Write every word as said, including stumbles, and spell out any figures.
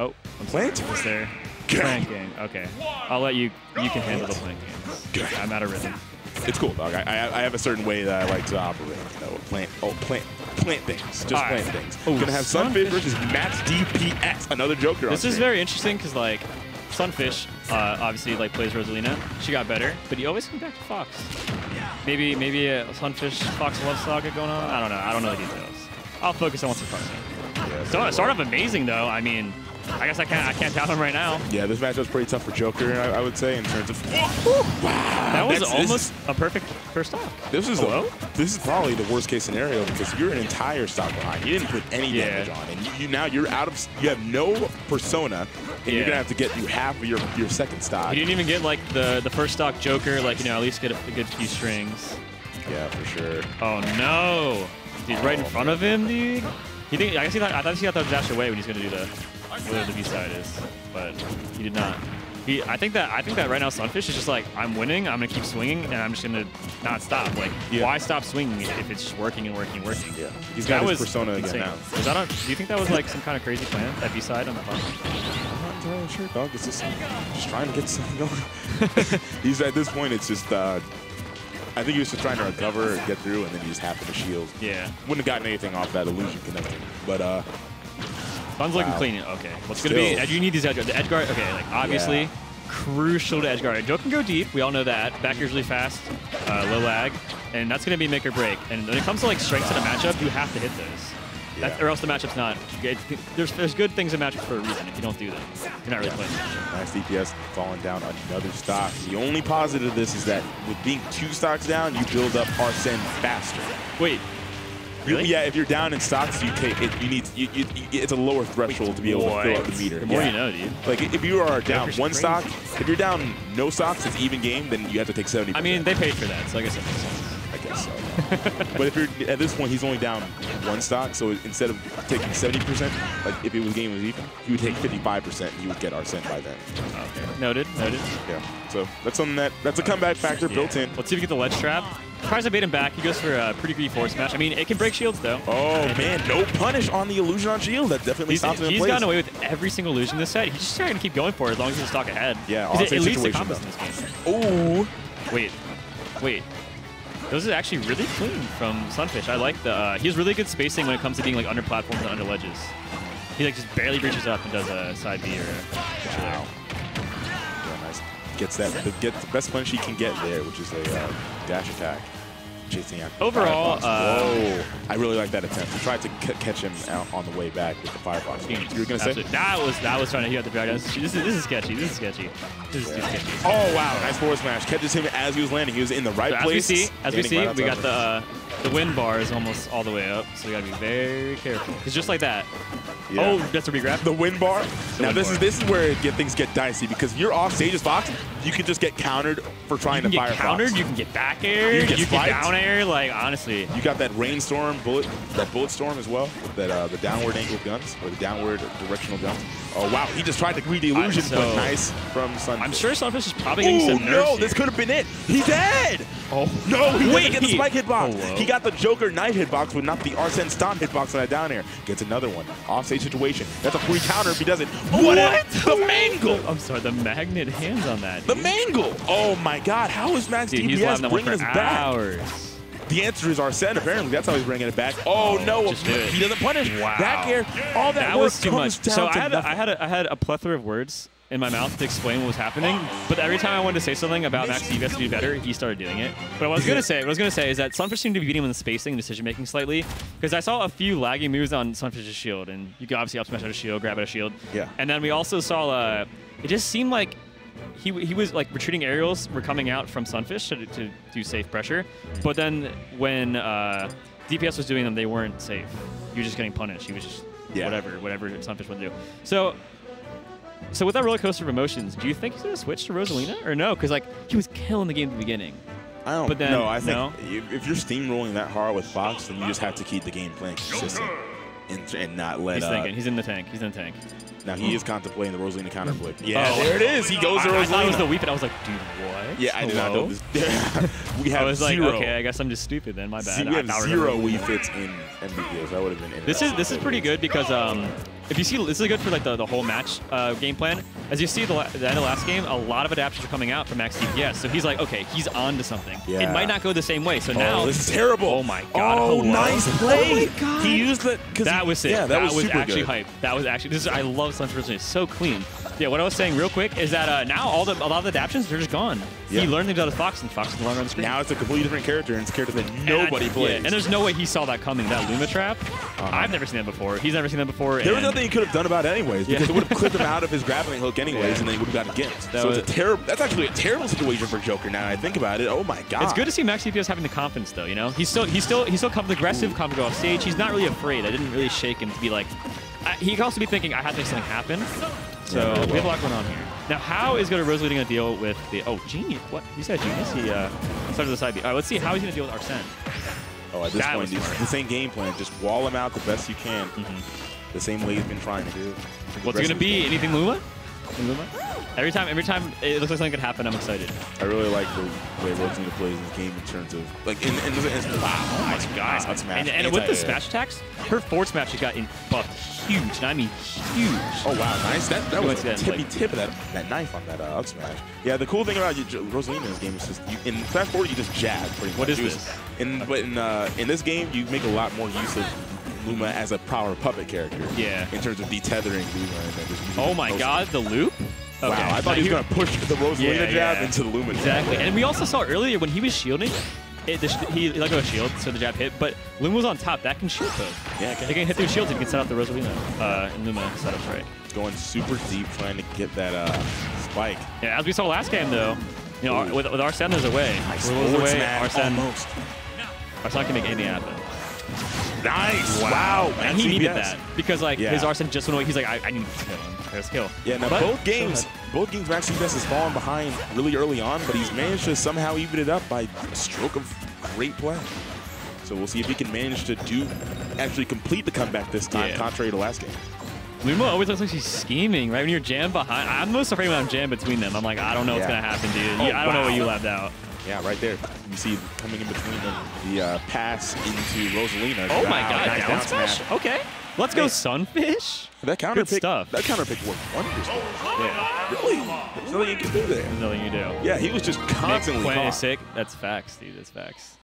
Oh, I'm playing was there. Playing game. Okay. I'll let you. You can handle the playing game. I'm out of rhythm. It's cool, dog. I, I I have a certain way that I like to operate. You know, plant. Oh, plant. Plant things. Just right. plant things. Oh, gonna have Sunfish, Sunfish versus Max D P S. Another Joker. This is very interesting because like Sunfish, uh, obviously like plays Rosalina. She got better, but you always come back to Fox. Maybe maybe a Sunfish Fox love saga going on. I don't know. I don't know the details. I'll focus on what's in front of me. Yeah, so, sort of amazing though. I mean, I guess I can't I can't tap him right now. Yeah, this matchup's pretty tough for Joker, I, I would say, in terms of. Wow, that was That's, almost a perfect first stock. This is the, this is probably the worst case scenario because you're an entire stock behind. You didn't put any damage yeah. on, and you, you now you're out of you have no persona, and yeah. you're gonna have to get you half of your your second stock. You didn't even get like the the first stock Joker, like you know at least get a, a good few strings. Yeah, for sure. Oh no, dude, right oh, in front man. of him, dude. He think, I guess he thought, I thought he got the dash away when he's gonna do the where the B side is, but he did not. He, I think that I think that right now Sunfish is just like I'm winning, I'm gonna keep swinging, and I'm just gonna not stop. Like yeah. why stop swinging if it's just working and working and working? Yeah, he's got his persona again now. Is that a, do you think that was like some kind of crazy plan that B side on the front? I'm not really sure, dog. It's just just trying to get something going. He's at this point, it's just. Uh, I think he was just trying to recover and get through, and then he just happened to shield. Yeah. Wouldn't have gotten anything off that illusion connection. But, uh. Sun's wow. looking clean. Okay. What's going to be. You need these edge guards. The edge guard, okay, like, obviously, yeah. crucial to edge guard. Joe can go deep. We all know that. Back usually fast, uh, low lag, and that's going to be make or break. And when it comes to, like, strengths in a matchup, you have to hit those. Yeah. That, or else the matchup's not good. There's, there's good things in matchups for a reason. If you don't do them, you're not really yeah. playing. Nice D P S falling down on another stock. The only positive of this is that with being two stocks down, you build up Arsene faster. Wait, really? Yeah, if you're down in stocks, you take it. You need you, you, you, it's a lower threshold Wait, to be able boy. to fill up the meter. The more yeah. you know, dude. Like if you are down Joker's one stock, if you're down no stocks, it's even game. Then you have to take seventy percent. I mean, they paid for that, so I guess that makes sense. I guess so. But if you're at this point, he's only down one stock, so instead of taking seventy percent, like if it was game was even, he would take fifty-five percent. You would get Arsene by then. Okay. Noted. Noted. Yeah. So that's something that that's a comeback factor yeah. built in. Let's see if we get the ledge trap. Tries to bait him back. He goes for a pretty greedy forward smash. I mean, it can break shields though. Oh and man, no punish on the illusion on shield. That definitely he's, stops him. He's in place. gotten away with every single illusion this set. He's just going to keep going for it as long as he's stock ahead. Yeah. It, at least the combos in this game. Oh. Wait. Wait. Those are actually really clean from Sunfish. I like the. Uh, he has really good spacing when it comes to being like under platforms and under ledges. He like just barely reaches up and does a side B or. Wow. Yeah, nice. Gets that. Gets the best punch he can get there, which is a uh, dash attack. Chasing out. Overall. Uh, Whoa. I really like that attempt. I tried to c catch him out on the way back with the firebox. You were gonna absolutely. say that was that was trying to hit the dragon. This is this is sketchy. This is sketchy. This is yeah. sketchy. Oh wow! Nice forward smash catches him as he was landing. He was in the right so place. As we see, as we see, right we got the uh, the wind bar is almost all the way up, so we gotta be very careful. It's just like that. Yeah. Oh, that's a regrab. The wind bar. The now wind this bar. is this is where it get, things get dicey because you're off stage as Fox. You can just get countered for trying to fire. You can get countered. Fox. You can get back air. You can get, you get down air. Like honestly, you got that rainstorm bullet, that bullet storm as well. That uh, the downward angle guns or the downward directional guns. Oh wow, he just tried to greed the illusion, so, but nice from Sunfish. I'm sure Sunfish is probably getting some nerfs. No, here. This could have been it. He's dead. Oh no, he didn't get the spike hitbox. Oh, he got the Joker Knight hitbox, but not the Arsene Stomp hitbox on that down air. Gets another one. Offstage situation. That's a free counter if he doesn't. What? what? The mangle! I'm sorry, the magnet hands on that. Dude. The mangle! Oh my god, how is Max D P S bringing us hours. back? The answer is Arsene, apparently. That's how he's bringing it back. Oh, oh no, just do it. He doesn't punish. Wow. Back air, all that, that work was too comes much. Down so to I, had a, I, had a, I had a plethora of words in my mouth to explain what was happening, but every time I wanted to say something about Max D P S to be better, he started doing it. But what I was gonna say, what I was gonna say is that Sunfish seemed to be beating him in the spacing and decision making slightly, because I saw a few laggy moves on Sunfish's shield, and you could obviously up smash out a shield, grab out a shield. Yeah. And then we also saw, uh, it just seemed like he he was like retreating aerials were coming out from Sunfish to, to do safe pressure, but then when uh, D P S was doing them, they weren't safe. He was just getting punished. He was just yeah. whatever, whatever Sunfish would do. So. So with that roller coaster of emotions, do you think he's gonna switch to Rosalina or no? Because like he was killing the game at the beginning. I don't. But then, no, I think no? if you're steamrolling that hard with Fox, then you just have to keep the game plan consistent and, and not let. He's uh, thinking. He's in the tank. He's in the tank. Now he is contemplating the Rosalina counterplay. Yeah, oh, there it is. He goes to Rosalina. I thought it was the Wii Fit. I was like, dude, what? Yeah, I did Hello? not know this. we have I was zero. like, okay, I guess I'm just stupid then. My bad. We have zero Wii Fits in M V P S. That would have been. This is this is pretty good because um. If you see, this is good for like the, the whole match uh, game plan. As you see the, the end of last game, a lot of adaptions are coming out from MaxDPS. So he's like, okay, he's on to something. Yeah. It might not go the same way. So oh, now this is terrible. Oh my god. Oh, hello. Nice play. Oh my god. He used the, that was it. Yeah, that, that was, was super actually good. hype. That was actually. This is, I love Sunfish. It's so clean. Yeah. What I was saying real quick is that uh, now all the a lot of the adaptions they're just gone. Yeah. He learned things out of Fox, and Fox is no longer on the screen. Now it's a completely different character, and it's a character that nobody and I, plays. Yeah, and there's no way he saw that coming. That Luma trap. Um, I've never seen that before. He's never seen that before. There was nothing he could have done about it anyways, because yeah. it would have clipped him out of his grappling hook anyways, yeah. and then he would have got gimped. That so it's a terrible. That's actually a terrible situation for Joker. Now I think about it. Oh my god. It's good to see MaxDPS having the confidence though. You know, he's still he's still he's still aggressive, confident go off stage. He's not really afraid. I didn't really shake him to be like. I, he could also be thinking I had to make something happen. So yeah, well. we have a lot going on here. Now, how is going to Rosalina going to deal with the? Oh, genius! What you said, genius. He uh, started the side B. All right, let's see how he's going to deal with Arsene. Oh, at this that point, the same game plan. Just wall him out the best you can. Mm-hmm. The same way he's been trying to do. What's it going to be? Anything Luma? Luma? Every time, every time it looks like something could happen, I'm excited. I really like the way Rosalina plays this game in terms of like in, in, in, in, wow, oh my god, god. Smash. And, and with the smash attacks, her forward smash has gotten buffed huge, and I mean huge. Oh wow, nice! That that was a tippy tip of that that knife on that uh, up smash. Yeah, the cool thing about you, Rosalina in this game is just you, in Flash Forward you just jab pretty much. What is you this? Just, in but in uh, in this game you make a lot more use of Luma as a power puppet character. Yeah. In terms of detethering Luma. And then just oh my god, the loop? Okay. Wow, I thought now he was going to push the Rosalina yeah, jab yeah. into the Luma Exactly. Jab. And we also saw earlier when he was shielding, it, the sh he let go of shield, so the jab hit, but Luma was on top. That can shield though. Yeah, it can. It can hit through shields if you can set up the Rosalina uh, and Luma setups right. Going super deep trying to get that uh, spike. Yeah, as we saw last game though, you know, Ooh. with, with Arsene there's a way. Nice. There's a way. Arsene, Arsene can make anything happen. Nice! Wow! wow. And he needed that because like yeah. his Arsene just went away. He's like, I, I need to kill him. There's kill. Yeah. Now but both games, both games, MaxDPS has fallen behind really early on, but he's managed to somehow even it up by a stroke of great play. So we'll see if he can manage to do actually complete the comeback this time, yeah. contrary to last game. Luma always looks like she's scheming, right? When you're jammed behind, I'm most afraid when I'm jammed between them. I'm like, I don't know yeah. what's gonna happen, dude. Oh, you, I don't wow. know what you left out. Yeah, right there. You see coming in between them, the uh, pass into Rosalina. Oh wow, my god, nice down smash. smash. Okay, let's go, yeah. Sunfish. That counter Good pick, stuff. That counter pick worked wonderful. Yeah. Really? There's nothing you can do there. There's nothing you do. Yeah, he was just constantly caught. That's facts, dude. That's facts.